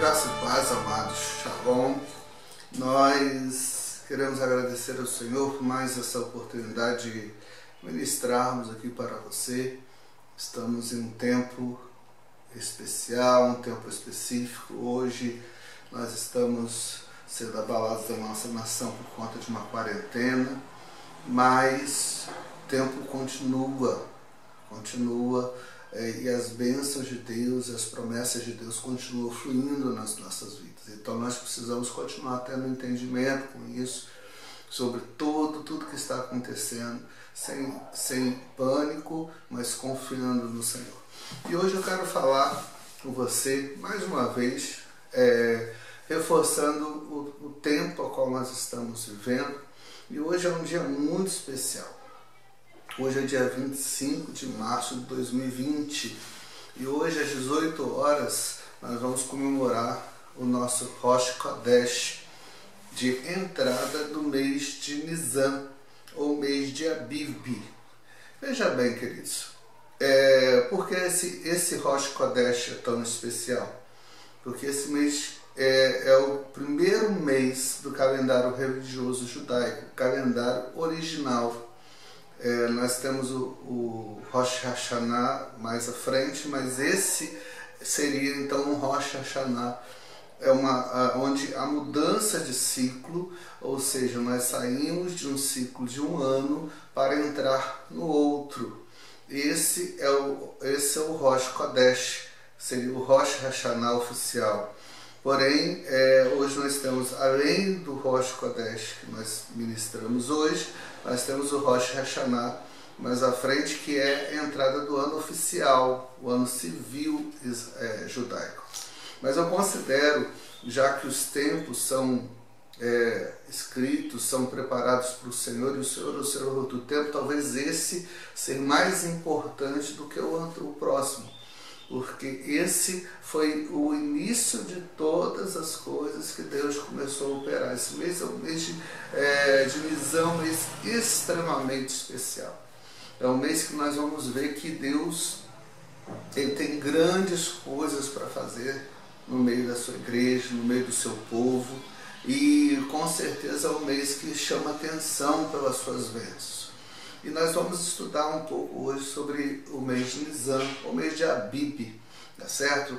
Graça e paz, amados. Shalom. Nós queremos agradecer ao Senhor por mais essa oportunidade de ministrarmos aqui para você. Estamos em um tempo especial, um tempo específico. Hoje nós estamos sendo abalados da nossa nação por conta de uma quarentena, mas o tempo continua. E as bênçãos de Deus, as promessas de Deus continuam fluindo nas nossas vidas. Então nós precisamos continuar tendo entendimento com isso, sobre tudo que está acontecendo, sem pânico, mas confiando no Senhor. E hoje eu quero falar com você, mais uma vez, reforçando o tempo ao qual nós estamos vivendo. E hoje é um dia muito especial. Hoje é dia 25 de março de 2020 e hoje às 18 horas nós vamos comemorar o nosso Rosh Chodesh de entrada do mês de Nisan, ou mês de Abibi. Veja bem, queridos, por que esse Rosh Chodesh é tão especial? Porque esse mês é o primeiro mês do calendário religioso judaico, o calendário original. Nós temos o Rosh Hashanah mais à frente, mas esse seria então um Rosh Hashanah, onde a mudança de ciclo, ou seja, nós saímos de um ciclo de um ano para entrar no outro. Esse é o Rosh Chodesh, seria o Rosh Hashanah oficial. Porém, hoje nós temos, além do Rosh Chodesh que nós ministramos hoje, nós temos o Rosh Hashanah mais à frente, que é a entrada do ano oficial, o ano civil judaico. Mas eu considero, já que os tempos são escritos, são preparados para o Senhor, e o Senhor é o Senhor do tempo, talvez esse seja mais importante do que o próximo. Porque esse foi o início de todas as coisas que Deus começou a operar. Esse mês é um mês de Nisan, um mês extremamente especial. É um mês que nós vamos ver que Deus tem grandes coisas para fazer no meio da sua igreja, no meio do seu povo. E com certeza é um mês que chama atenção pelas suas bênçãos. E nós vamos estudar um pouco hoje sobre o mês de Nisan, o mês de Abibi, tá certo?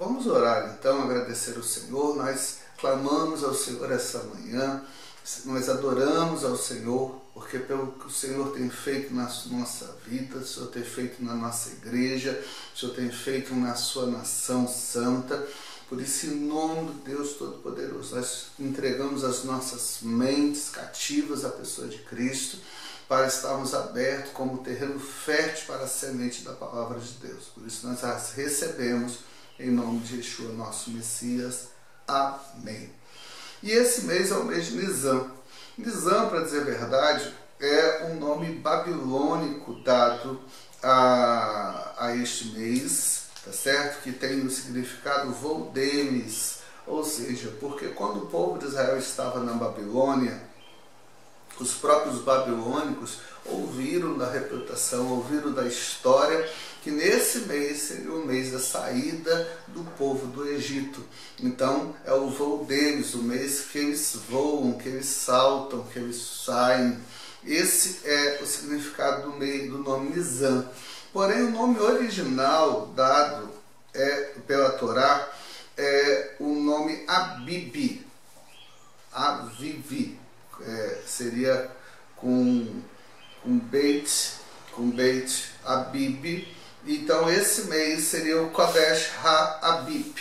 Vamos orar então, agradecer ao Senhor. Nós clamamos ao Senhor essa manhã, nós adoramos ao Senhor, porque pelo que o Senhor tem feito na nossa vida, o Senhor tem feito na nossa igreja, o Senhor tem feito na sua nação santa. Por isso, em nome de Deus Todo-Poderoso, nós entregamos as nossas mentes cativas à pessoa de Cristo, para estarmos abertos como terreno fértil para a semente da palavra de Deus. Por isso nós as recebemos em nome de Yeshua, nosso Messias. Amém. E esse mês é o mês de Nisan. Nisan, para dizer a verdade, é um nome babilônico dado a este mês, tá certo? Que tem o significado voo deles, ou seja, porque quando o povo de Israel estava na Babilônia, os próprios babilônicos ouviram da reputação, ouviram da história, que nesse mês seria o mês da saída do povo do Egito. Então é o voo deles, o mês que eles voam, que eles saltam, que eles saem. Esse é o significado do nome Nisan. Porém, o nome original dado pela Toráh é o nome Abibi. Avivi seria com Beit Abibi. Então, esse mês seria o Kodesh Ha-Abib,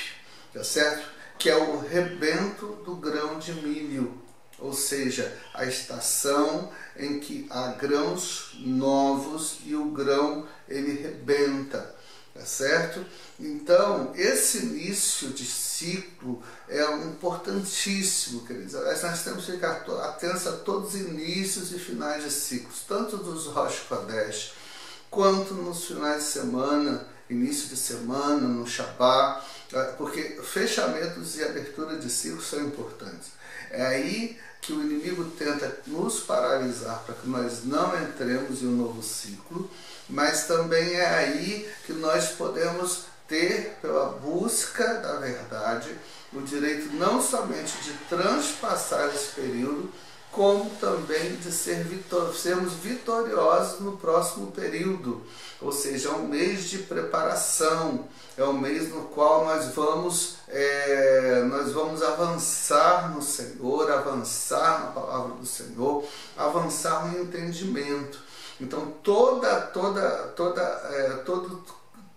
tá certo? Que é o rebento do grão de milho, ou seja, a estação em que há grãos novos e o grão ele rebenta, tá certo? Então, esse início de ciclo é importantíssimo, queridos. Nós temos que ficar atentos a todos os inícios e finais de ciclos, tanto dos Rosh Chodesh, quanto nos finais de semana, início de semana, no Shabá, porque fechamentos e abertura de ciclos são importantes. É aí que o inimigo tenta nos paralisar para que nós não entremos em um novo ciclo, mas também é aí que nós podemos ter, pela busca da verdade, o direito não somente de transpassar esse período, como também de sermos vitoriosos no próximo período. Ou seja, é um mês de preparação, é um mês no qual nós vamos avançar no Senhor, avançar na palavra do Senhor, avançar no entendimento. Então toda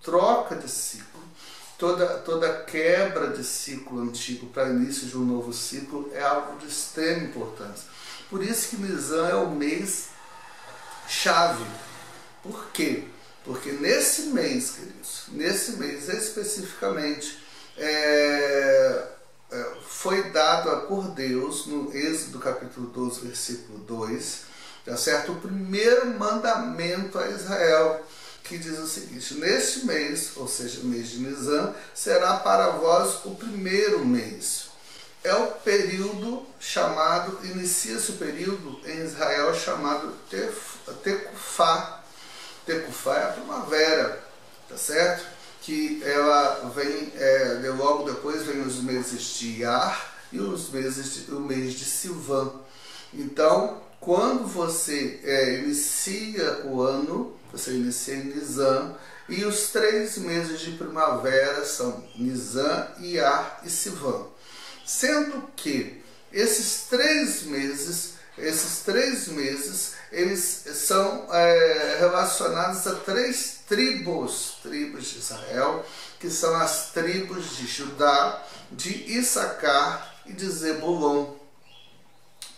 troca de ciclo, toda quebra de ciclo antigo para início de um novo ciclo é algo de extrema importância. Por isso que Nisan é o mês chave. Por quê? Porque nesse mês, queridos, nesse mês especificamente, foi dado por Deus, no Êxodo capítulo 12, versículo 2, tá certo? O primeiro mandamento a Israel, que diz o seguinte: neste mês, ou seja, o mês de Nisan, será para vós o primeiro mês. É o período chamado, inicia-se o período em Israel chamado Tecufá. Tecufá é a primavera, tá certo? Que ela vem, logo depois vem os meses de Iyar e o mês de Sivan. Então, quando você inicia o ano, você inicia em Nisan, e os 3 meses de primavera são Nisan, Iyar e Sivan. Sendo que esses três meses, eles são relacionados a 3 tribos de Israel, que são as tribos de Judá, de Issacar e de Zebulom.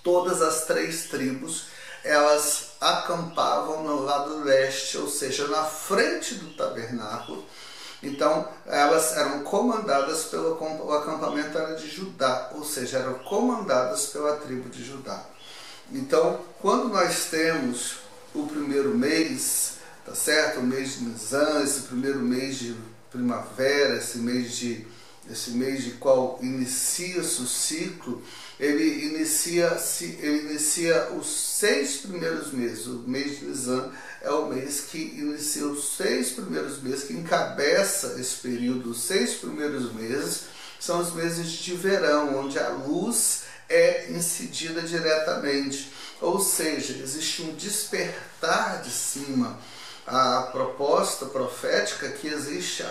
Todas as 3 tribos, elas acampavam no lado leste, ou seja, na frente do tabernáculo. Então, elas eram comandadas pelo acampamento era de Judá, ou seja, eram comandadas pela tribo de Judá. Então, quando nós temos o primeiro mês, tá certo? O mês de Nisan, esse primeiro mês de primavera, esse mês de qual inicia-se o ciclo, ele inicia os 6 primeiros meses. O mês de Nisan é o mês que inicia os 6 primeiros meses, que encabeça esse período. Os 6 primeiros meses são os meses de verão, onde a luz é incidida diretamente. Ou seja, existe um despertar de cima. A proposta profética que existe,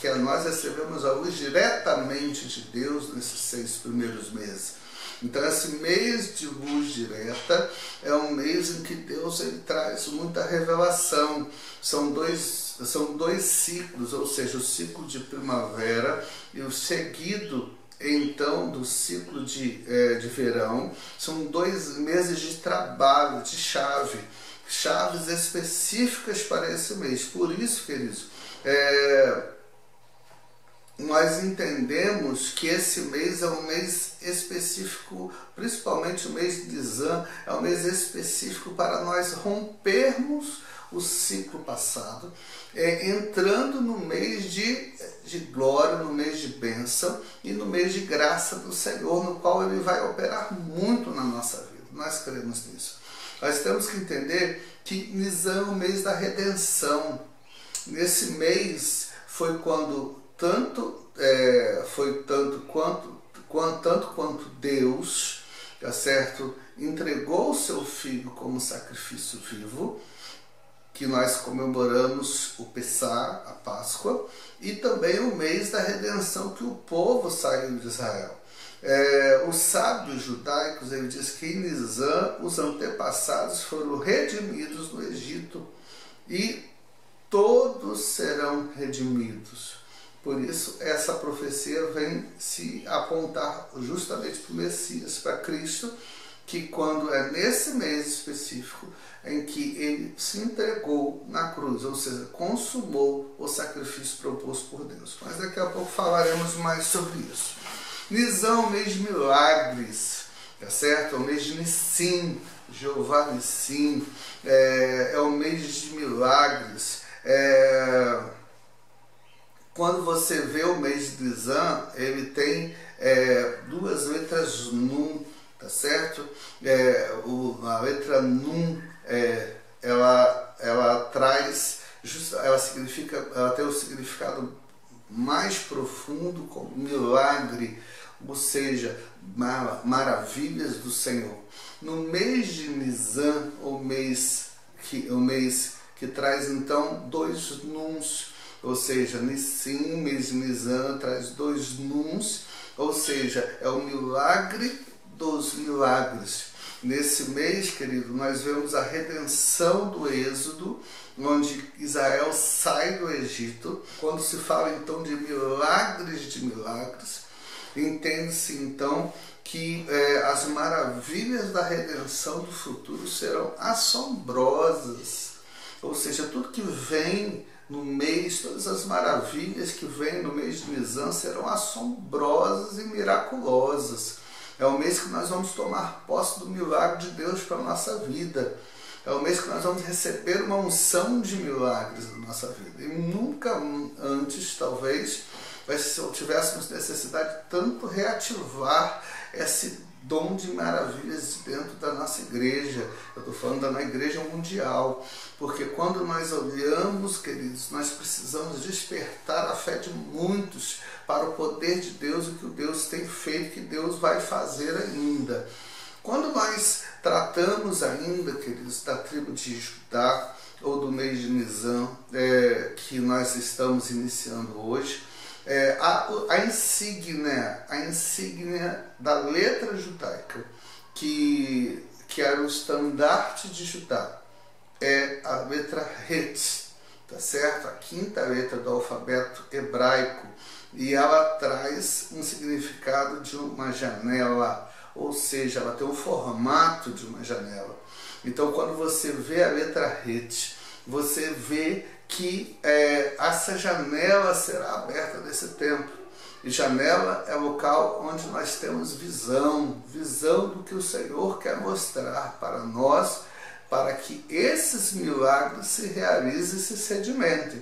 que nós recebemos a luz diretamente de Deus nesses 6 primeiros meses. Então, esse mês de luz direta é um mês em que Deus traz muita revelação. São dois ciclos, ou seja, o ciclo de primavera e o seguido então do ciclo de verão. São 2 meses de trabalho, de chaves específicas para esse mês. Por isso, queridos, nós entendemos que esse mês é um mês específico, principalmente o mês de Nisan, é um mês específico para nós rompermos o ciclo passado, entrando no mês de glória, no mês de bênção e no mês de graça do Senhor, no qual Ele vai operar muito na nossa vida. Nós cremos nisso. Nós temos que entender que Nisan é o mês da redenção. Nesse mês foi quando tanto quanto Deus, tá certo, entregou o seu filho como sacrifício vivo, que nós comemoramos o Pessach, a Páscoa, e também o mês da redenção que o povo saiu de Israel. Os sábios judaicos, ele diz que em Nisan os antepassados foram redimidos no Egito e todos serão redimidos. Por isso essa profecia vem se apontar justamente para o Messias, para Cristo, que quando é nesse mês específico em que ele se entregou na cruz, ou seja, consumou o sacrifício proposto por Deus. Mas daqui a pouco falaremos mais sobre isso. Nisan é o mês de milagres, tá certo? É o mês de Nissim, Jeová Nissim, é o mês de milagres. Quando você vê o mês de Nisan, ele tem 2 letras Nun, tá certo? A letra Nun, ela significa, ela tem o significado mais profundo, com milagre, ou seja, maravilhas do Senhor. No mês de Nisan, o mês que traz então dois nuns, ou seja, Nissim, o mês de Nisan traz dois nuns, ou seja, é o milagre dos milagres. Nesse mês, querido, nós vemos a redenção do Êxodo, onde Israel sai do Egito. Quando se fala então de milagres, entende-se então que as maravilhas da redenção do futuro serão assombrosas. Ou seja, tudo que vem no mês, todas as maravilhas que vêm no mês de Nisan serão assombrosas e miraculosas. É o mês que nós vamos tomar posse do milagre de Deus para a nossa vida. É o mês que nós vamos receber uma unção de milagres na nossa vida. E nunca antes, talvez, se tivéssemos necessidade de tanto reativar esse dom de maravilhas dentro da nossa igreja. Eu estou falando da igreja mundial. Porque quando nós olhamos, queridos, nós precisamos despertar a fé de muitos para o poder de Deus, o que Deus tem feito, que Deus vai fazer ainda. Quando nós tratamos ainda, queridos, da tribo de Judá ou do mês de Nisan, que nós estamos iniciando hoje, a insígnia da letra judaica, que era o estandarte de Judá, é a letra Het, tá certo? A quinta letra do alfabeto hebraico, e ela traz um significado de uma janela. Ou seja, ela tem o formato de uma janela. Então, quando você vê a letra Het, você vê que essa janela será aberta nesse tempo. E janela é local onde nós temos visão, visão do que o Senhor quer mostrar para nós, para que esses milagres se realizem e se sedimentem.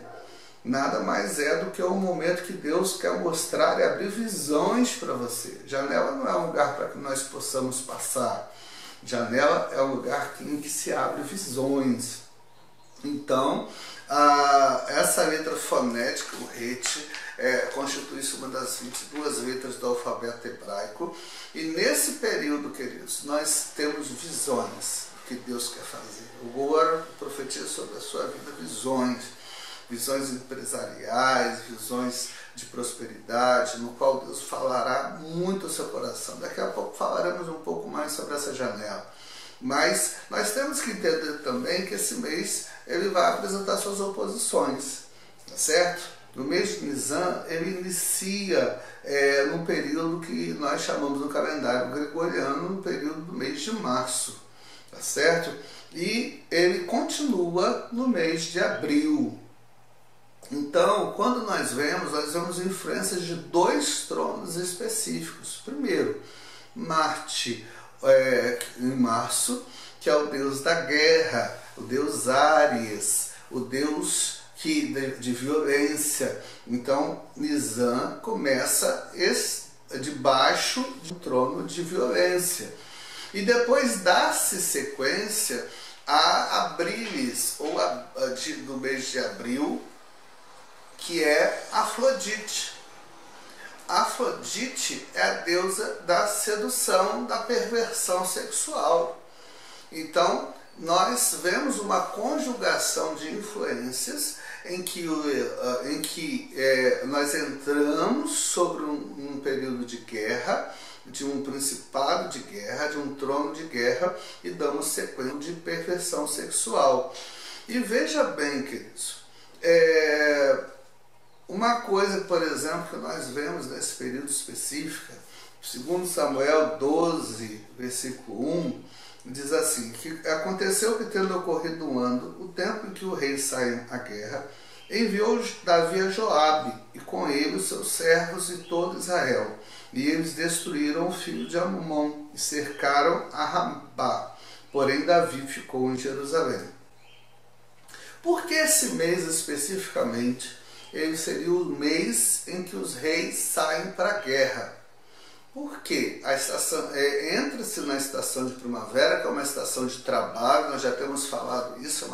Nada mais é do que o momento que Deus quer mostrar e abrir visões para você. Janela não é um lugar para que nós possamos passar. Janela é um lugar em que se abrem visões. Então, essa letra fonética, o Het, constitui-se uma das 22 letras do alfabeto hebraico. E nesse período, queridos, nós temos visões que Deus quer fazer. Agora, profetizo sobre a sua vida visões. Visões empresariais, visões de prosperidade, no qual Deus falará muito ao seu coração. Daqui a pouco falaremos um pouco mais sobre essa janela. Mas nós temos que entender também que esse mês ele vai apresentar suas oposições, tá certo? No mês de Nisan, ele inicia num período que nós chamamos no calendário gregoriano, no período do mês de março, tá certo? E ele continua no mês de abril. Então, quando nós vemos influências de dois tronos específicos. Primeiro, Marte, em março, que é o deus da guerra, o deus Ares, o deus de violência. Então, Nisan começa debaixo de um trono de violência. E depois dá-se sequência a Abrilis, ou do mês de abril, que é Afrodite. Afrodite é a deusa da sedução, da perversão sexual. Então, nós vemos uma conjugação de influências em que nós entramos sobre um período de guerra, de um principado de guerra, de um trono de guerra, e damos sequência de perversão sexual. E veja bem, queridos, uma coisa, por exemplo, que nós vemos nesse período específico, segundo Samuel 12, versículo 1, diz assim, que aconteceu que, tendo ocorrido um ano, o tempo em que o rei saiu à guerra, enviou Davi a Joabe, e com ele os seus servos e todo Israel. E eles destruíram o filho de Mamom, e cercaram a Rabá. Porém, Davi ficou em Jerusalém. Por que esse mês especificamente? Ele seria o mês em que os reis saem para a guerra. Por quê? Entra-se na estação de primavera, que é uma estação de trabalho, nós já temos falado isso, é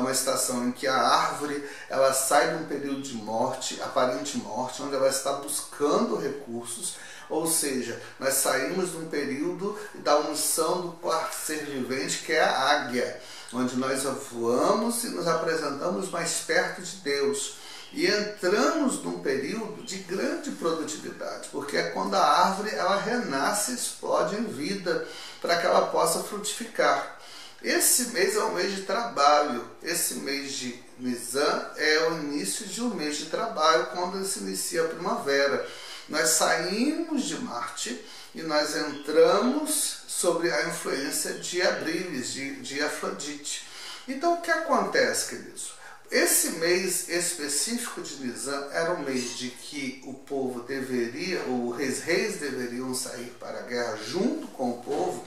uma estação em que a árvore ela sai de um período de morte, aparente morte, onde ela está buscando recursos, ou seja, nós saímos de um período da unção do quarto ser vivente, que é a águia, onde nós voamos e nos apresentamos mais perto de Deus. E entramos num período de grande produtividade, porque é quando a árvore ela renasce e explode em vida, para que ela possa frutificar. Esse mês é um mês de trabalho, esse mês de Nisan é o início de um mês de trabalho, quando se inicia a primavera. Nós saímos de Marte e nós entramos sobre a influência de Abibi, de Afrodite. Então o que acontece, queridos? Esse mês específico de Nisan era um mês de que o povo deveria, ou os reis deveriam sair para a guerra junto com o povo,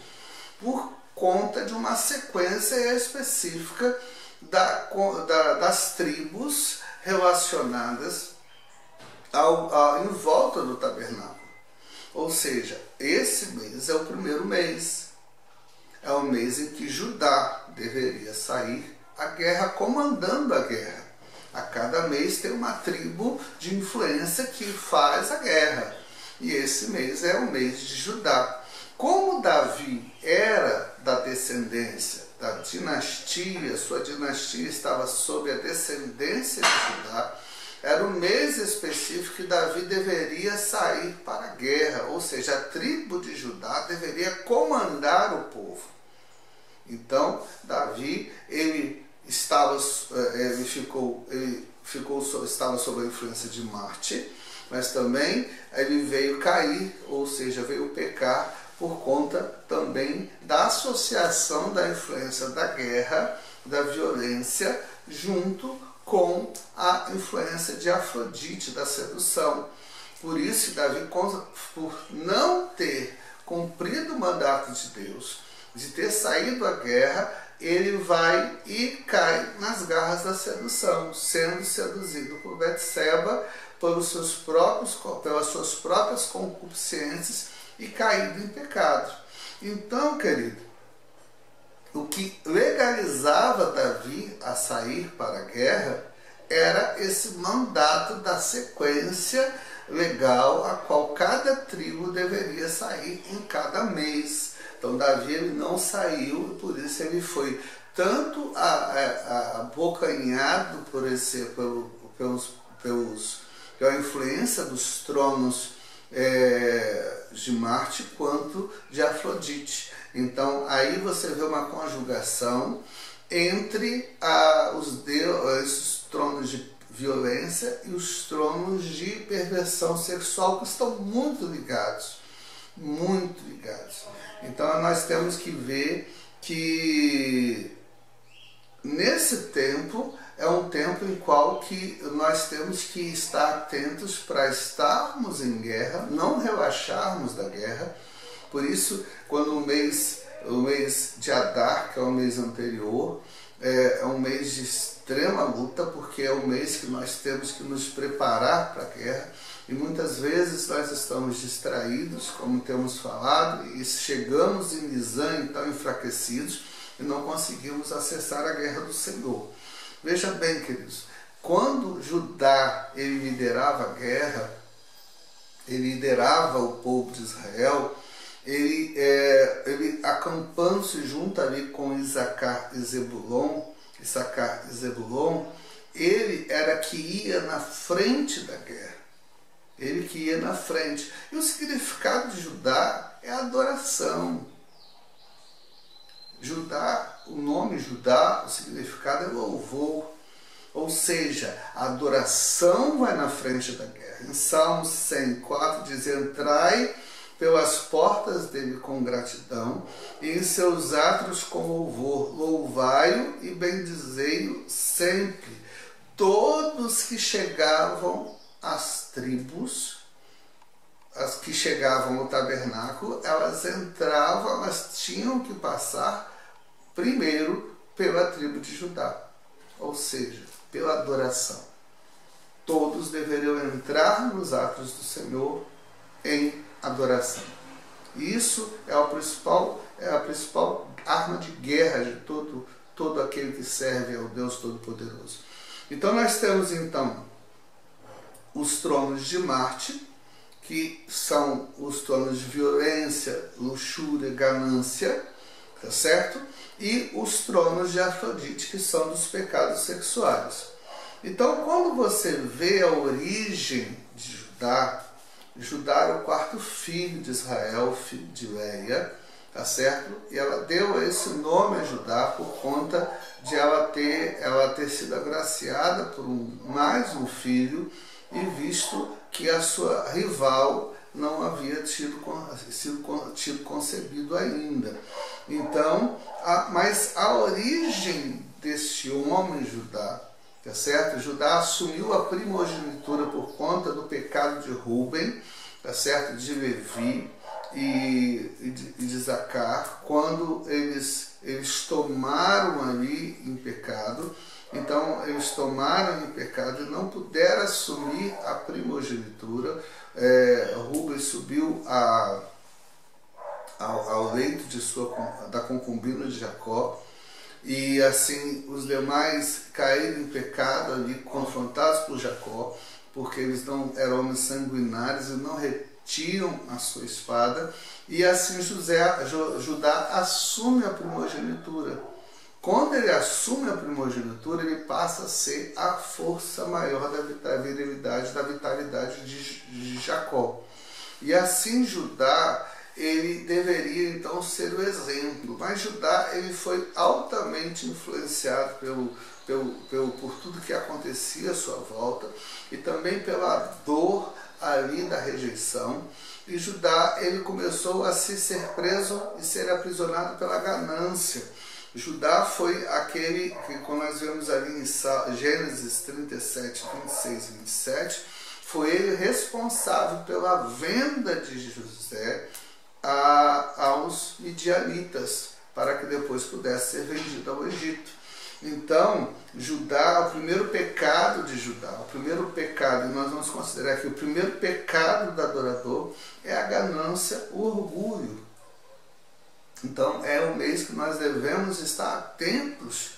por conta de uma sequência específica das tribos relacionadas em volta do tabernáculo. Ou seja, esse mês é o primeiro mês, é o mês em que Judá deveria sair a guerra, comandando a guerra. A cada mês tem uma tribo de influência que faz a guerra, e esse mês é o mês de Judá. Como Davi era da descendência da dinastia, sua dinastia estava sob a descendência de Judá, era o mês específico que Davi deveria sair para a guerra, ou seja, a tribo de Judá deveria comandar o povo. Então Davi estava sob a influência de Marte, mas também ele veio cair, ou seja, veio pecar por conta também da associação da influência da guerra, da violência, junto com a influência de Afrodite, da sedução. Por isso Davi, por não ter cumprido o mandato de Deus, de ter saído à guerra, ele vai e cai nas garras da sedução, sendo seduzido por Bete-Seba, pelas suas próprias concupiscências e caído em pecado. Então, querido, o que legalizava Davi a sair para a guerra era esse mandato da sequência legal a qual cada tribo deveria sair em cada mês. Então Davi ele não saiu, e por isso ele foi tanto abocanhado pela influência dos tronos de Marte quanto de Afrodite. Então aí você vê uma conjugação entre esses tronos de violência e os tronos de perversão sexual, que estão muito ligados. Muito ligados. Então nós temos que ver que nesse tempo é um tempo em qual que nós temos que estar atentos para estarmos em guerra, não relaxarmos da guerra. Por isso, quando o mês de Adar, que é o mês anterior, é um mês de extrema luta, porque é um mês que nós temos que nos preparar para a guerra. E muitas vezes nós estamos distraídos, como temos falado, e chegamos em Nisan então enfraquecidos e não conseguimos acessar a guerra do Senhor. Veja bem, queridos, quando Judá ele liderava a guerra, ele liderava o povo de Israel, ele acampando-se junto ali com Issacar e Zebulom, ele era que ia na frente da guerra. Ele que ia na frente. E o significado de Judá é adoração. Judá, o nome Judá, o significado é louvor. Ou seja, a adoração vai na frente da guerra. Em Salmo 104 diz: entrai pelas portas dele com gratidão e em seus átrios com louvor. Louvai-o e bendizei-o sempre. Todos que chegavam as que chegavam ao tabernáculo, elas entravam, elas tinham que passar primeiro pela tribo de Judá, ou seja, pela adoração. Todos deveriam entrar nos atos do Senhor em adoração. E isso é a principal arma de guerra de todo aquele que serve ao Deus Todo-Poderoso. Então nós temos então os tronos de Marte, que são os tronos de violência, luxúria, ganância, tá certo? E os tronos de Afrodite, que são dos pecados sexuais. Então, quando você vê a origem de Judá, Judá era o quarto filho de Israel, filho de Leia, tá certo? E ela deu esse nome a Judá por conta de ela ter sido agraciada por mais um filho, e visto que a sua rival não havia sido concebido ainda. Então, mas a origem deste homem Judá, tá certo? Judá assumiu a primogenitura por conta do pecado de Rúben, tá certo? De Levi e de Issacar, quando eles tomaram ali em pecado. Então eles tomaram em pecado e não puderam assumir a primogenitura. Rúben subiu ao leito da concubina de Jacó, e assim os demais caíram em pecado ali, confrontados por Jacó, porque eles não eram homens sanguinários e não retiram a sua espada. E assim Judá assume a primogenitura. Quando ele assume a primogenitura, ele passa a ser a força maior da vitalidade de Jacó. E assim Judá, ele deveria então ser o exemplo. Mas Judá, ele foi altamente influenciado por tudo que acontecia à sua volta, e também pela dor ali da rejeição. E Judá, ele começou a ser preso e ser aprisionado pela ganância. Judá foi aquele que, quando nós vemos ali em Gênesis 37, 26 e 27, foi ele responsável pela venda de José aos midianitas, para que depois pudesse ser vendido ao Egito. Então, Judá, o primeiro pecado de Judá, e nós vamos considerar que o primeiro pecado do adorador é a ganância, o orgulho. Então é um mês que nós devemos estar atentos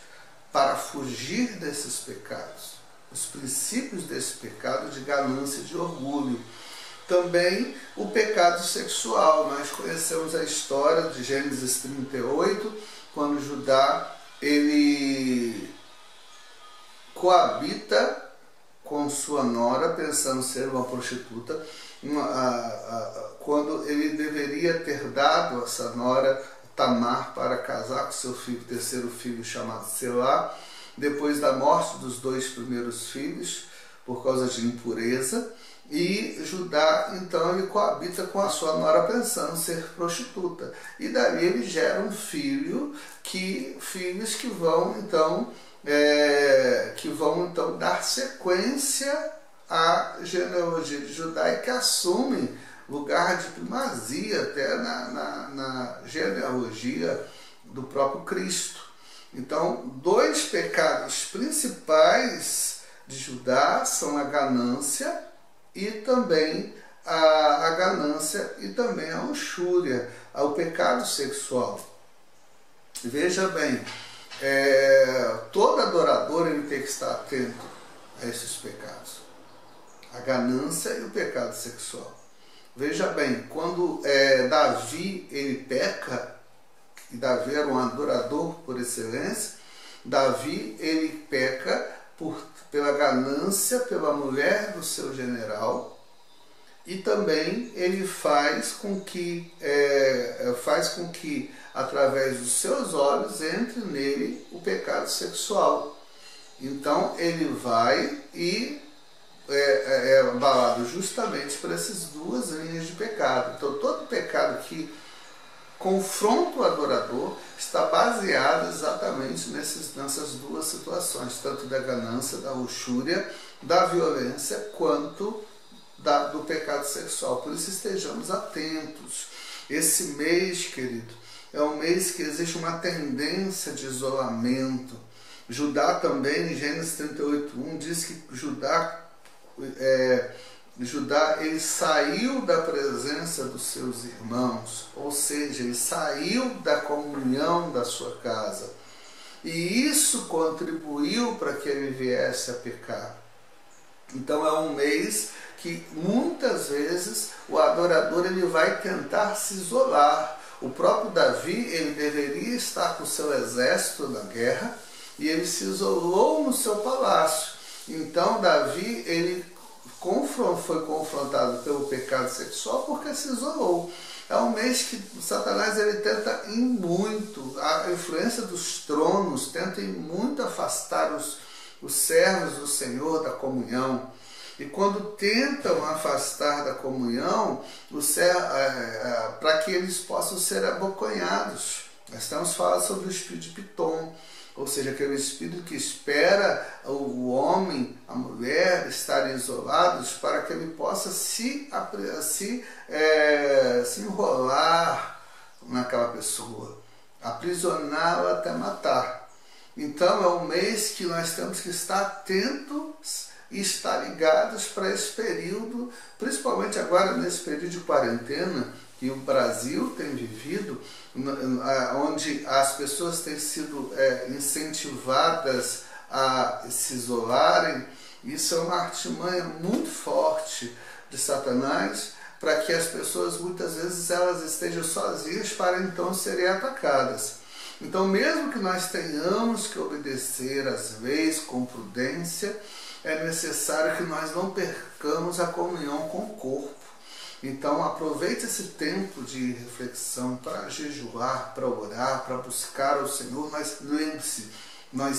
para fugir desses pecados, os princípios desse pecado de ganância e de orgulho. Também o pecado sexual. Nós conhecemos a história de Gênesis 38, quando Judá, ele coabita com sua nora, pensando ser uma prostituta, quando ele deveria ter dado essa nora Tamar para casar com seu filho, terceiro filho, chamado Selá, depois da morte dos dois primeiros filhos por causa de impureza. E Judá então ele coabita com a sua nora pensando ser prostituta, e dali ele gera um filho, filhos que vão então dar sequência a genealogia de Judá, e que assumem lugar de primazia até na genealogia do próprio Cristo. Então, dois pecados principais de Judá são a ganância e também a luxúria, o pecado sexual. Veja bem, todo adorador ele tem que estar atento a esses pecados. A ganância e o pecado sexual. Veja bem, quando Davi ele peca, e Davi era um adorador por excelência, Davi ele peca pela ganância, pela mulher do seu general, e também ele faz com que através dos seus olhos entre nele o pecado sexual. Então ele vai e é abalado justamente por essas duas linhas de pecado. Então todo pecado que confronta o adorador está baseado exatamente nessas duas situações, tanto da ganância, da luxúria, da violência, quanto do pecado sexual. Por isso estejamos atentos. Esse mês, querido, é um mês que existe uma tendência de isolamento. Judá também, em Gênesis 38:1, diz que Judá Judá, ele saiu da presença dos seus irmãos, ou seja, ele saiu da comunhão da sua casa. E isso contribuiu para que ele viesse a pecar. Então é um mês que muitas vezes o adorador ele vai tentar se isolar. O próprio Davi, ele deveria estar com o seu exército na guerra e ele se isolou no seu palácio. Então Davi, ele foi confrontado pelo pecado sexual porque se isolou. É um mês que Satanás ele tenta ir muito, a influência dos tronos tenta ir muito afastar os servos do Senhor da comunhão. E quando tentam afastar da comunhão, para que eles possam ser abocanhados. Nós estamos falando sobre o espírito de Piton, ou seja, aquele espírito que espera o homem, a mulher estarem isolados para que ele possa se enrolar naquela pessoa, aprisioná-la até matar. Então é um mês que nós temos que estar atentos e estar ligados para esse período, principalmente agora nesse período de quarentena que o Brasil tem vivido, onde as pessoas têm sido incentivadas a se isolarem. Isso é uma artimanha muito forte de Satanás para que as pessoas muitas vezes elas estejam sozinhas para então serem atacadas. Então mesmo que nós tenhamos que obedecer às leis com prudência, é necessário que nós não percamos a comunhão com o corpo. Então aproveite esse tempo de reflexão para jejuar, para orar, para buscar ao Senhor. Mas lembre-se, nós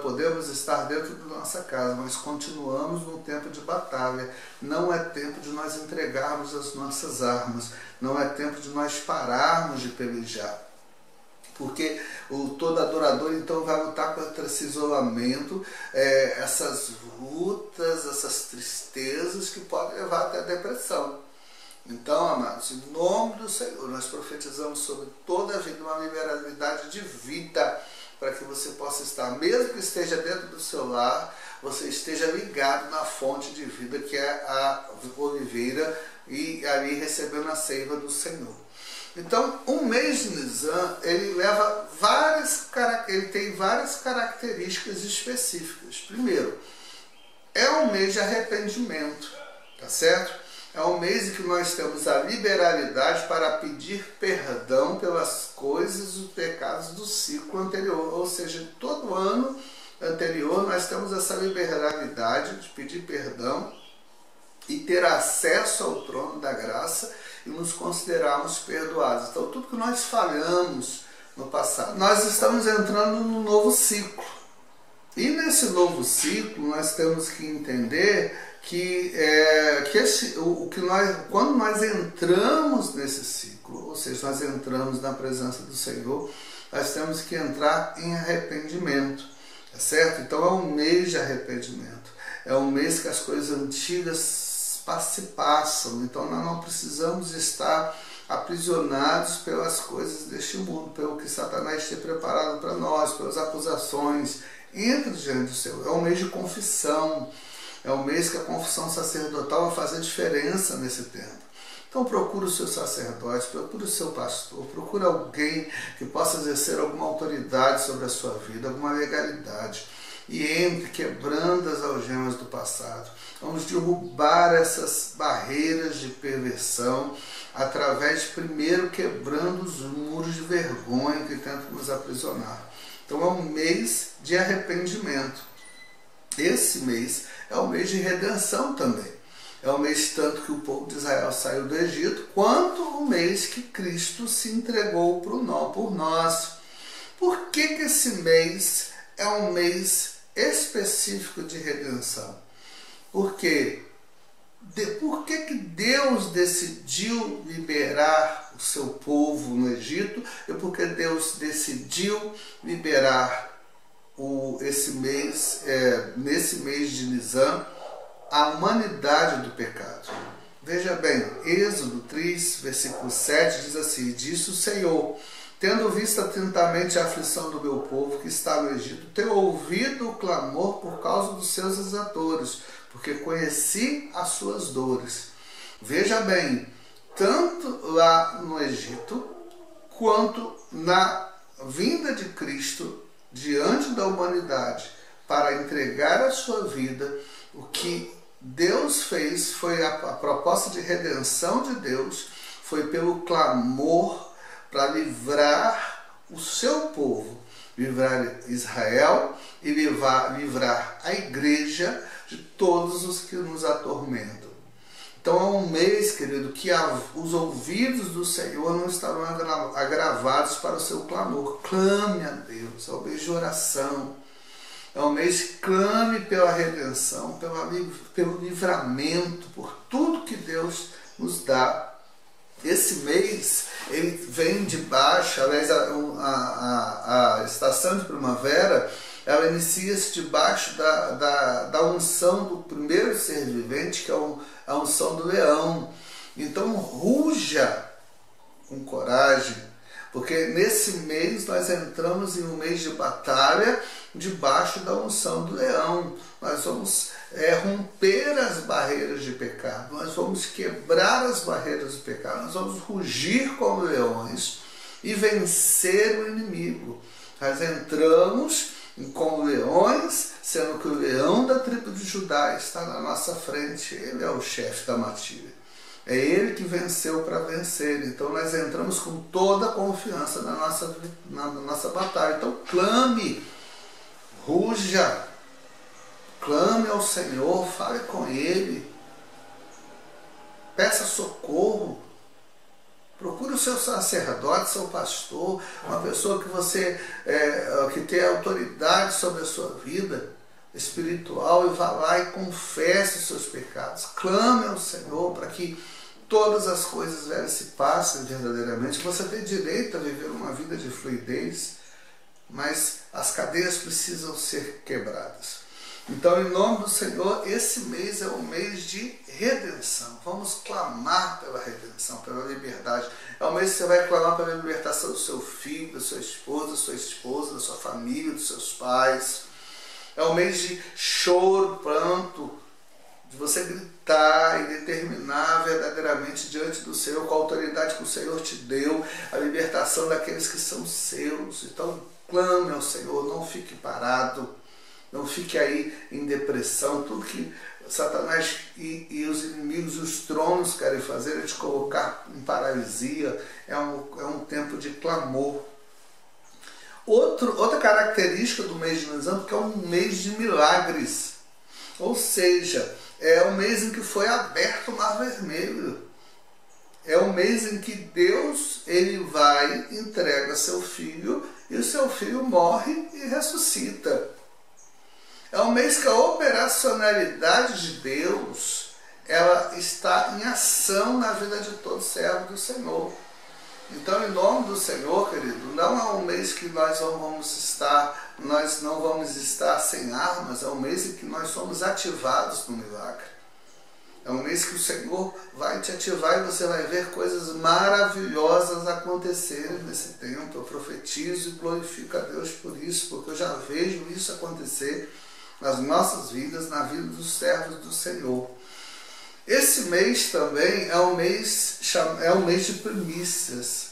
podemos estar dentro da nossa casa, mas continuamos num tempo de batalha. Não é tempo de nós entregarmos as nossas armas, não é tempo de nós pararmos de pelejar. Porque todo adorador então vai lutar contra esse isolamento, essas lutas, essas tristezas que podem levar até a depressão. Então, amados, em nome do Senhor, nós profetizamos sobre toda a vida uma liberalidade de vida, para que você possa estar, mesmo que esteja dentro do seu lar, você esteja ligado na fonte de vida que é a oliveira e ali recebendo a seiva do Senhor. Então, o mês de Nisan, ele tem várias características específicas. Primeiro, é um mês de arrependimento, tá certo? É um mês em que nós temos a liberalidade para pedir perdão pelas coisas e pecados do ciclo anterior. Ou seja, todo ano anterior nós temos essa liberalidade de pedir perdão e ter acesso ao trono da graça e nos considerarmos perdoados. Então tudo que nós falhamos no passado, nós estamos entrando num novo ciclo. E nesse novo ciclo nós temos que entender quando nós entramos nesse ciclo, ou seja, nós entramos na presença do Senhor, nós temos que entrar em arrependimento, tá certo? Então é um mês de arrependimento, é um mês que as coisas antigas se passam, então nós não precisamos estar aprisionados pelas coisas deste mundo, pelo que Satanás tem preparado para nós, pelas acusações. Entra diante do Senhor. É um mês de confissão, é um mês que a confissão sacerdotal vai fazer diferença nesse tempo. Então procura o seu sacerdote, procura o seu pastor, procura alguém que possa exercer alguma autoridade sobre a sua vida, alguma legalidade, e entre quebrando as algemas do passado. Vamos derrubar essas barreiras de perversão através, primeiro, quebrando os muros de vergonha que tentam nos aprisionar. Então é um mês de arrependimento. Esse mês é um mês de redenção também. É um mês tanto que o povo de Israel saiu do Egito, quanto o mês que Cristo se entregou por nós. Por que que esse mês é um mês específico de redenção? Porque por que Deus decidiu liberar o seu povo no Egito? E porque Deus decidiu liberar nesse mês de Nisan a humanidade do pecado? Veja bem, Êxodo 3, versículo 7 diz assim: disse o Senhor, tendo visto atentamente a aflição do meu povo que está no Egito, tenho ouvido o clamor por causa dos seus exatores, porque conheci as suas dores. Veja bem, tanto lá no Egito, quanto na vinda de Cristo diante da humanidade para entregar a sua vida, o que Deus fez foi a proposta de redenção de Deus, foi pelo clamor para livrar o seu povo, livrar Israel e livrar a igreja de todos os que nos atormentam. Então é um mês, querido, que os ouvidos do Senhor não estarão agravados para o seu clamor. Clame a Deus, é um mês de oração. É um mês que clame pela redenção, pelo livramento, por tudo que Deus nos dá. Esse mês, ele vem de baixo, aliás, a estação de primavera, ela inicia-se debaixo da unção do primeiro ser vivente, que é a unção do leão. Então, ruja com coragem, porque nesse mês nós entramos em um mês de batalha, debaixo da unção do leão. Nós vamos romper as barreiras de pecado, nós vamos quebrar as barreiras do pecado, nós vamos rugir como leões e vencer o inimigo. Nós entramos como leões, sendo que o leão da tribo de Judá está na nossa frente, ele é o chefe da matilha. É ele que venceu para vencer, então nós entramos com toda a confiança na nossa batalha. Então clame, ruja, clame ao Senhor, fale com Ele, peça socorro, procure o seu sacerdote, seu pastor, uma pessoa que que tem autoridade sobre a sua vida espiritual, e vá lá e confesse os seus pecados, clame ao Senhor para que todas as coisas velhas se passem verdadeiramente. Você tem direito a viver uma vida de fluidez, mas as cadeias precisam ser quebradas. Então, em nome do Senhor, esse mês é um mês de redenção. Vamos clamar pela redenção, pela liberdade. É um mês que você vai clamar pela libertação do seu filho, da sua esposa, da sua família, dos seus pais. É um mês de choro, pranto, de você gritar e determinar verdadeiramente diante do Senhor, com a autoridade que o Senhor te deu, a libertação daqueles que são seus. Então, clame ao Senhor, não fique parado, não fique aí em depressão. Tudo que Satanás e os inimigos e os tronos querem fazer é te colocar em paralisia. É um tempo de clamor. Outra característica do mês de Nisan, que é um mês de milagres, ou seja, é o mês em que foi aberto o Mar Vermelho. É o mês em que Deus, ele vai, entrega seu filho, e o seu filho morre e ressuscita. É um mês que a operacionalidade de Deus, ela está em ação na vida de todo servo do Senhor. Então, em nome do Senhor, querido, não é um mês que nós não vamos estar sem armas, é um mês em que nós somos ativados no milagre. É um mês que o Senhor vai te ativar e você vai ver coisas maravilhosas acontecerem nesse tempo. Eu profetizo e glorifico a Deus por isso, porque eu já vejo isso acontecer nas nossas vidas, na vida dos servos do Senhor. Esse mês também é um mês de primícias.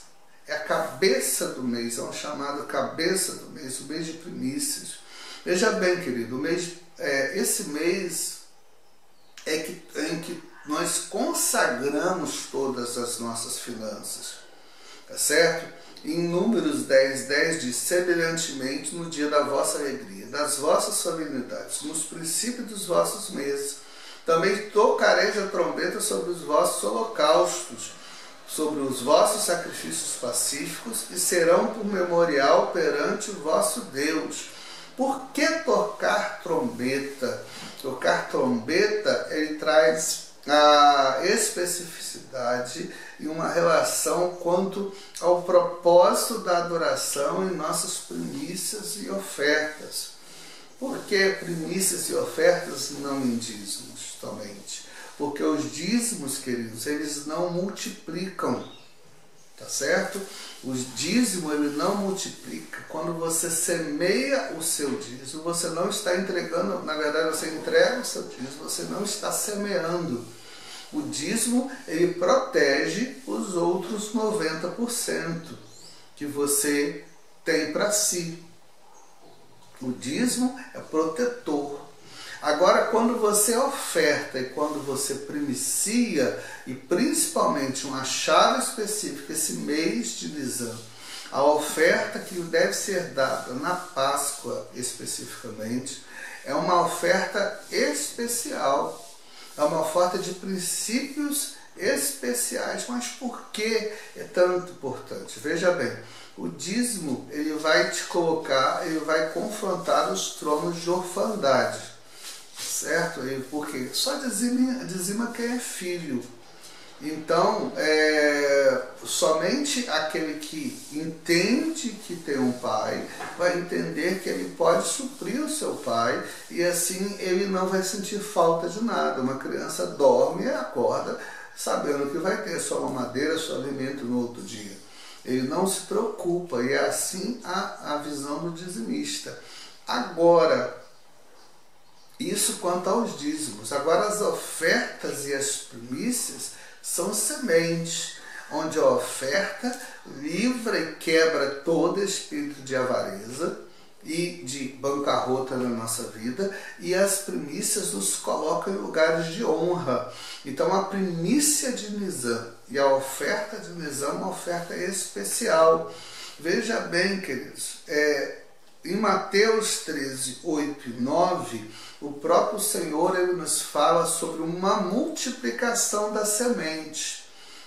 É a cabeça do mês, é um chamado cabeça do mês, o mês de primícias. Veja bem, querido, esse mês é em que nós consagramos todas as nossas finanças. Tá certo? Em Números 10:10 diz: semelhantemente no dia da vossa alegria, das vossas solenidades, nos princípios dos vossos meses, também tocareis a trombeta sobre os vossos holocaustos, sobre os vossos sacrifícios pacíficos, e serão por memorial perante o vosso Deus. Por que tocar trombeta? Tocar trombeta, ele traz a especificidade e uma relação quanto ao propósito da adoração em nossas primícias e ofertas. Por que primícias e ofertas, não em dízimos somente? Porque os dízimos, queridos, eles não multiplicam. tá certo? O dízimo ele não multiplica. Quando você semeia o seu dízimo, você não está entregando, na verdade você entrega o seu dízimo, você não está semeando. O dízimo ele protege os outros 90% que você tem para si. O dízimo é protetor. Agora, quando você oferta e quando você primicia, e principalmente uma chave específica, esse mês de Nisan, a oferta que deve ser dada na Páscoa especificamente, é uma oferta especial, é uma oferta de princípios especiais. Mas por que é tanto importante? Veja bem, o dízimo ele vai te colocar, ele vai confrontar os tronos de orfandade. Certo? Porque só dizima quem é filho. Então, somente aquele que entende que tem um pai vai entender que ele pode suprir o seu pai e assim ele não vai sentir falta de nada. Uma criança dorme e acorda sabendo que vai ter sua mamadeira, seu alimento no outro dia. Ele não se preocupa e é assim a visão do dizimista. Agora, isso quanto aos dízimos. Agora as ofertas e as primícias são sementes, onde a oferta livra e quebra todo espírito de avareza e de bancarrota na nossa vida, e as primícias nos colocam em lugares de honra. Então a primícia de Nisan e a oferta de Nisan é uma oferta especial. Veja bem, queridos, em Mateus 13, 8 e 9, o próprio Senhor ele nos fala sobre uma multiplicação da semente.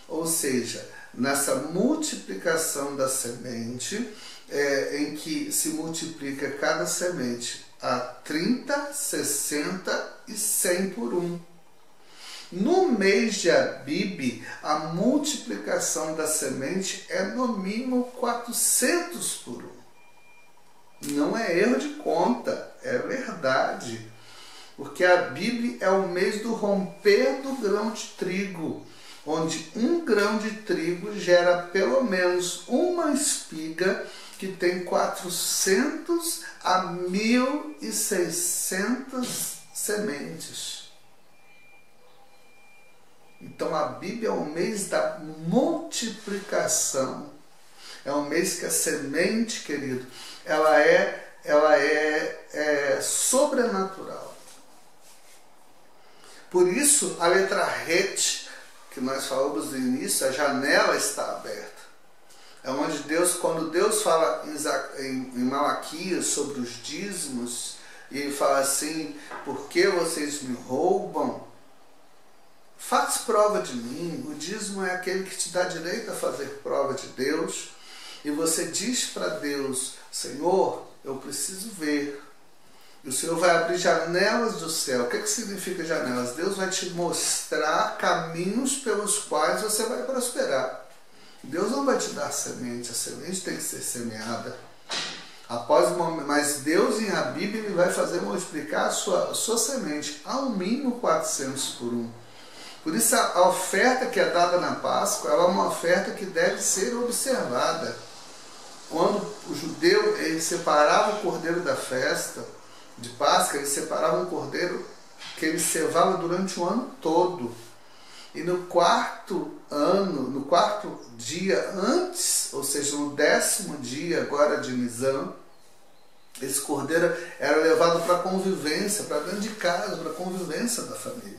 Ou seja, nessa multiplicação da semente, em que se multiplica cada semente a 30, 60 e 100 por 1. No mês de Abibi, a multiplicação da semente é no mínimo 400 por 1. Não é erro de conta, é verdade. Porque a Bíblia é o mês do romper do grão de trigo, onde um grão de trigo gera pelo menos uma espiga que tem 400 a 1.600 sementes. Então a Bíblia é o mês da multiplicação. É um mês que a semente, querido, ela é sobrenatural. Por isso, a letra Het, que nós falamos no início, a janela está aberta. É onde Deus, quando Deus fala em Malaquias sobre os dízimos, e ele fala assim, por que vocês me roubam? Faz prova de mim. O dízimo é aquele que te dá direito a fazer prova de Deus. E você diz para Deus, Senhor, eu preciso ver. E o Senhor vai abrir janelas do céu. O que significa janelas? Deus vai te mostrar caminhos pelos quais você vai prosperar. Deus não vai te dar semente, a semente tem que ser semeada. Mas Deus em Abibi ele vai fazer multiplicar a sua semente ao mínimo 400 por 1. Por isso a oferta que é dada na Páscoa ela é uma oferta que deve ser observada. Quando o judeu ele separava o cordeiro da festa de Páscoa, ele separava um cordeiro que ele cevava durante o ano todo. E no quarto dia antes, ou seja, no 10º dia agora de Nisan, esse cordeiro era levado para convivência, para dentro de casa, para convivência da família.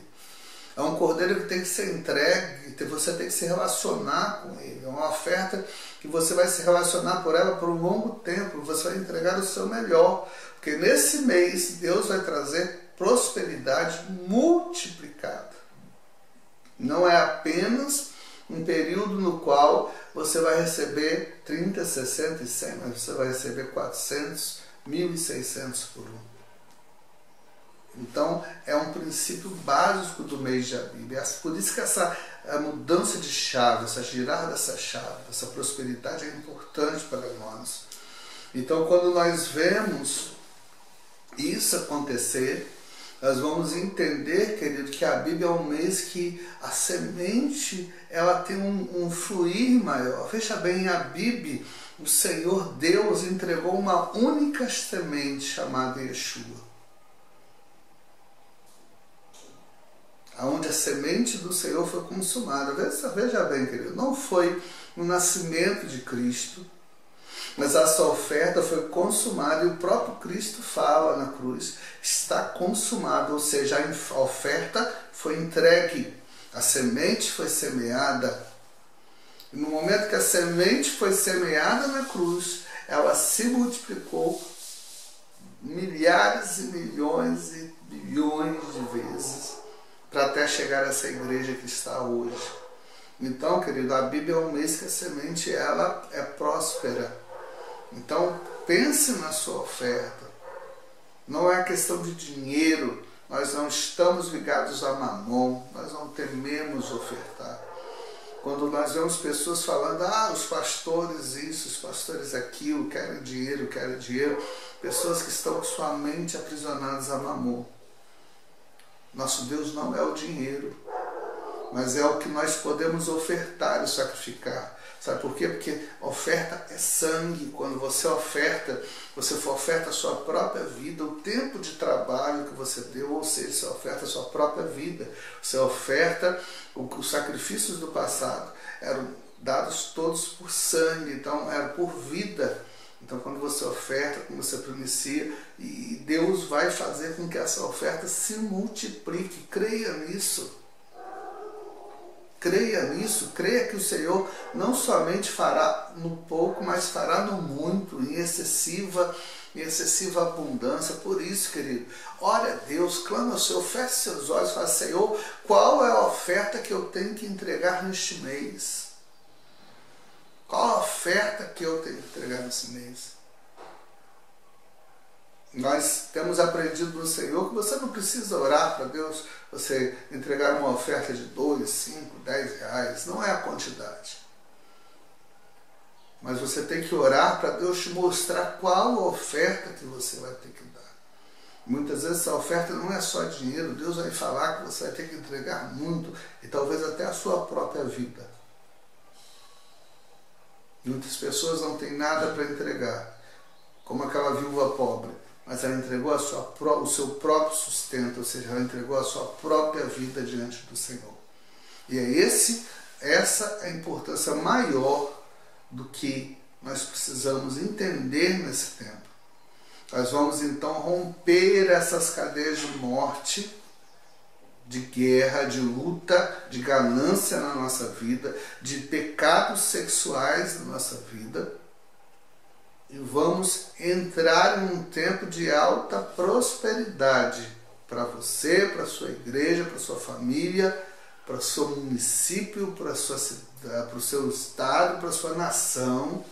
É um cordeiro que tem que ser entregue, você tem que se relacionar com ele. É uma oferta que você vai se relacionar por ela por um longo tempo. Você vai entregar o seu melhor. Porque nesse mês Deus vai trazer prosperidade multiplicada. Não é apenas um período no qual você vai receber 30, 60 e 100, mas você vai receber 400, 1.600 por um. Então, é um princípio básico do mês de Abibi. Por isso que essa mudança de chave, essa girar dessa chave, essa prosperidade é importante para nós. Então, quando nós vemos isso acontecer, nós vamos entender, querido, que a Bíblia é um mês que a semente ela tem um fluir maior. Veja bem, a Bíblia, o Senhor Deus entregou uma única semente chamada Yeshua. Aonde a semente do Senhor foi consumada. Veja bem, querido, não foi no nascimento de Cristo, mas a sua oferta foi consumada, e o próprio Cristo fala na cruz, está consumado, ou seja, a oferta foi entregue, a semente foi semeada. E no momento que a semente foi semeada na cruz, ela se multiplicou milhares e milhões e bilhões de vezes, para até chegar a essa igreja que está hoje. Então, querido, a Bíblia é um mês que a semente ela é próspera. Então, pense na sua oferta. Não é questão de dinheiro. Nós não estamos ligados a Mamom. Nós não tememos ofertar. Quando nós vemos pessoas falando, os pastores isso, os pastores aquilo, querem dinheiro, querem dinheiro. Pessoas que estão com sua mente aprisionadas a Mamom. Nosso Deus não é o dinheiro, mas é o que nós podemos ofertar e sacrificar. Sabe por quê? Porque oferta é sangue. Quando você oferta, você oferta a sua própria vida, o tempo de trabalho que você deu, ou seja, você oferta a sua própria vida. Você oferta os sacrifícios do passado. Eram dados todos por sangue, então era por vida. Então, quando você oferta, quando você promicia, e Deus vai fazer com que essa oferta se multiplique. Creia nisso. Creia nisso, creia que o Senhor não somente fará no pouco, mas fará no muito, em excessiva abundância. Por isso, querido, ore a Deus, clama ao Senhor, feche seus olhos, fala, Senhor, qual é a oferta que eu tenho que entregar neste mês? Qual a oferta que eu tenho que entregar nesse mês? Nós temos aprendido do Senhor que você não precisa orar para Deus, você entregar uma oferta de 2, 5, 10 reais, não é a quantidade. Mas você tem que orar para Deus te mostrar qual a oferta que você vai ter que dar. Muitas vezes essa oferta não é só dinheiro, Deus vai falar que você vai ter que entregar muito, e talvez até a sua própria vida. Muitas pessoas não têm nada para entregar, como aquela viúva pobre. Mas ela entregou o seu próprio sustento, ou seja, ela entregou a sua própria vida diante do Senhor. E é essa é a importância maior do que nós precisamos entender nesse tempo. Nós vamos então romper essas cadeias de morte, de guerra, de luta, de ganância na nossa vida, de pecados sexuais na nossa vida. E vamos entrar em um tempo de alta prosperidade para você, para sua igreja, para sua família, para seu município, para sua cidade, para o seu estado, para sua nação.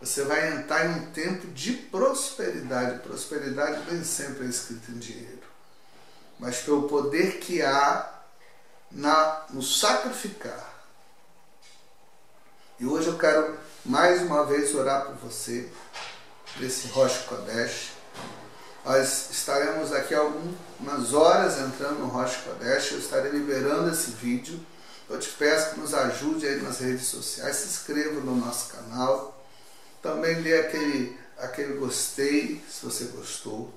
Você vai entrar em um tempo de prosperidade. Prosperidade nem sempre é escrito em dinheiro, mas pelo poder que há no sacrificar. E hoje eu quero mais uma vez orar por você, desse Rosh Chodesh. Nós estaremos aqui algumas horas entrando no Rosh Chodesh. Eu estarei liberando esse vídeo. Eu te peço que nos ajude aí nas redes sociais, se inscreva no nosso canal. Também dê aquele gostei, se você gostou,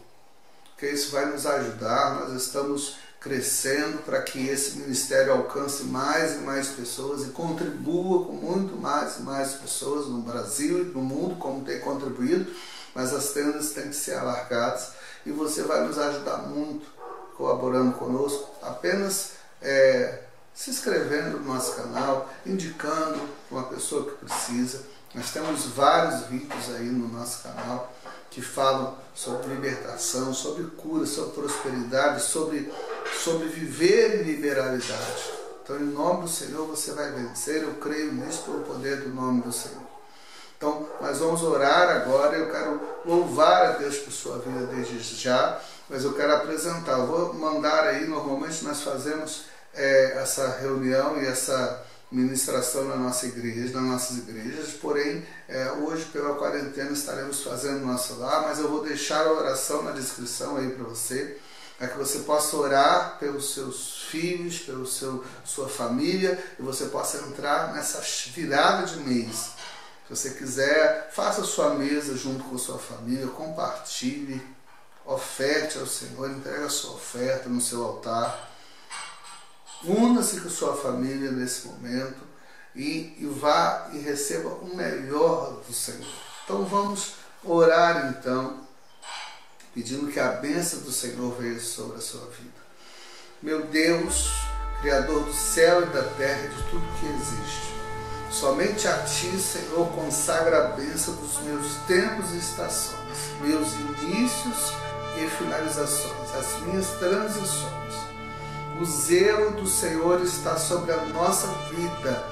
porque isso vai nos ajudar. Nós estamos crescendo para que esse ministério alcance mais e mais pessoas e contribua com muito mais e mais pessoas no Brasil e no mundo, como tem contribuído, mas as tendas têm que ser alargadas, e você vai nos ajudar muito colaborando conosco, apenas se inscrevendo no nosso canal, indicando uma pessoa que precisa. Nós temos vários vídeos aí no nosso canal que falam sobre libertação, sobre cura, sobre prosperidade, sobre viver em liberalidade. Então, em nome do Senhor, você vai vencer. Eu creio nisso pelo poder do nome do Senhor. Então, nós vamos orar agora. Eu quero louvar a Deus por sua vida desde já, mas eu quero apresentar. Eu vou mandar aí, normalmente nós fazemos essa reunião e essa ministração nas nossas igrejas, porém, hoje pela quarentena estaremos fazendo nosso lar, mas eu vou deixar a oração na descrição aí para você. para que você possa orar pelos seus filhos, pela sua família, e você possa entrar nessa virada de mês. Se você quiser, faça sua mesa junto com a sua família, compartilhe, oferte ao Senhor, entregue a sua oferta no seu altar. Una-se com a sua família nesse momento e vá e receba o melhor do Senhor. Então vamos orar então, pedindo que a bênção do Senhor venha sobre a sua vida. Meu Deus, Criador do céu e da terra e de tudo que existe, somente a Ti, Senhor, consagra a bênção dos meus tempos e estações, meus inícios e finalizações, as minhas transições. O zelo do Senhor está sobre a nossa vida,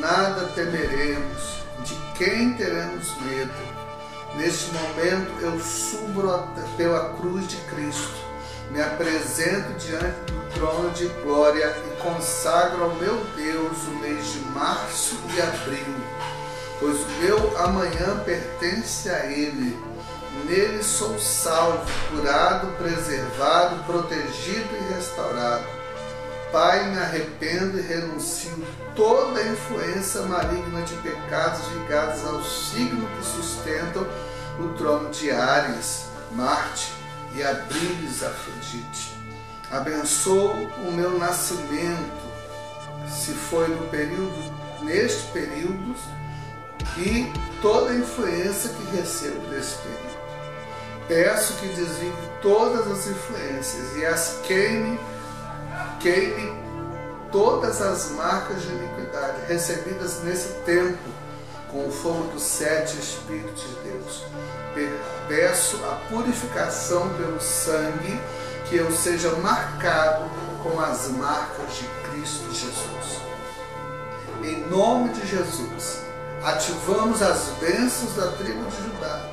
nada temeremos, de quem teremos medo? Neste momento eu subo pela cruz de Cristo, me apresento diante do trono de glória e consagro ao meu Deus o mês de março e abril, pois o meu amanhã pertence a Ele. Nele sou salvo, curado, preservado, protegido e restaurado. Pai, me arrependo e renuncio toda a influência maligna de pecados ligados ao signo que sustentam o trono de Ares, Marte e Afrodite. Abençoo o meu nascimento, se foi neste período, e toda a influência que recebo desse período. Peço que desvie todas as influências e as queime todas as marcas de iniquidade recebidas nesse tempo com o fogo dos 7 Espíritos de Deus. Peço a purificação pelo sangue, que eu seja marcado com as marcas de Cristo Jesus. Em nome de Jesus, ativamos as bênçãos da tribo de Judá.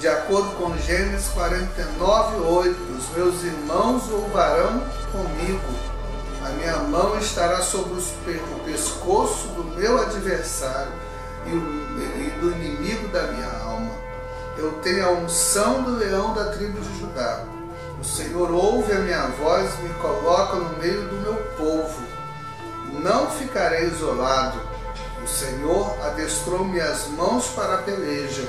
De acordo com Gênesis 49:8, os meus irmãos louvarão comigo. A minha mão estará sobre o pescoço do meu adversário e do inimigo da minha alma. Eu tenho a unção do leão da tribo de Judá. O Senhor ouve a minha voz e me coloca no meio do meu povo. Não ficarei isolado. O Senhor adestrou-me as mãos para a peleja,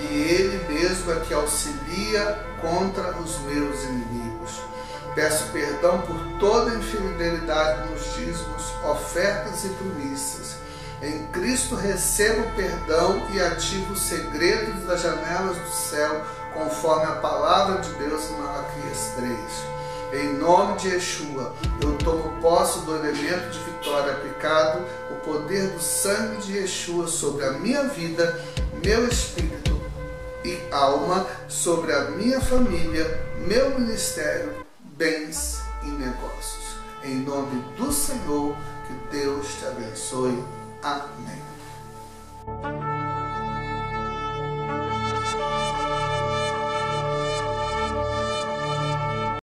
e Ele mesmo é que auxilia contra os meus inimigos. Peço perdão por toda infidelidade nos dízimos, ofertas e primícias. Em Cristo recebo perdão e ativo os segredos das janelas do céu, conforme a palavra de Deus em Malaquias 3. Em nome de Yeshua, eu tomo posse do elemento de vitória aplicado, o poder do sangue de Yeshua sobre a minha vida, meu espírito e alma, sobre a minha família, meu ministério, bens e negócios. Em nome do Senhor, que Deus te abençoe. Amém.